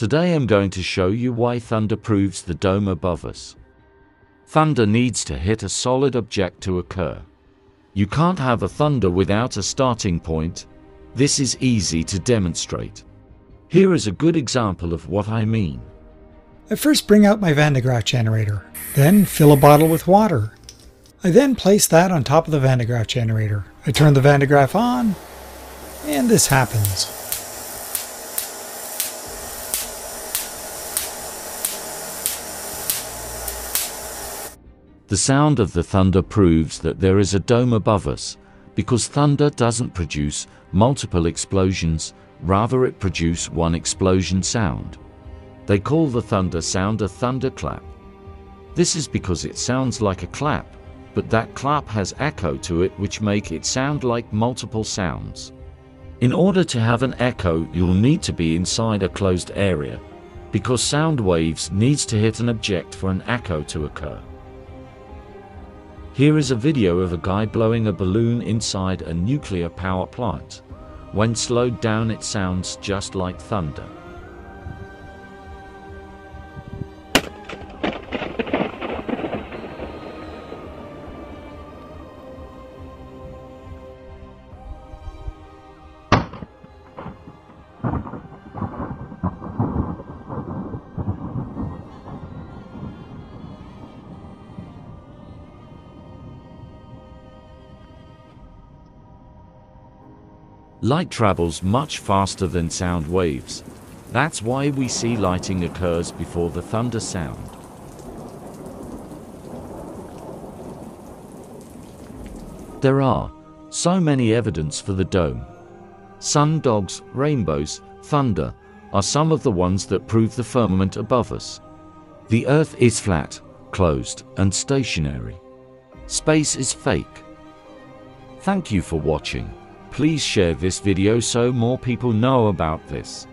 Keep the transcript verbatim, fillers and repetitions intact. Today I'm going to show you why thunder proves the dome above us. Thunder needs to hit a solid object to occur. You can't have a thunder without a starting point. This is easy to demonstrate. Here is a good example of what I mean. I first bring out my Van de Graaff generator, then fill a bottle with water. I then place that on top of the Van de Graaff generator. I turn the Van de Graaff on, and this happens. The sound of the thunder proves that there is a dome above us, because thunder doesn't produce multiple explosions, rather it produces one explosion sound. They call the thunder sound a thunderclap. This is because it sounds like a clap, but that clap has echo to it which make it sound like multiple sounds. In order to have an echo, you'll need to be inside a closed area, because sound waves needs to hit an object for an echo to occur. Here is a video of a guy blowing a balloon inside a nuclear power plant. When slowed down, it sounds just like thunder. Light travels much faster than sound waves. That's why we see lightning occurs before the thunder sound. There are so many evidence for the dome. Sun, dogs, rainbows, thunder are some of the ones that prove the firmament above us. The earth is flat, closed, and stationary. Space is fake. Thank you for watching. Please share this video so more people know about this.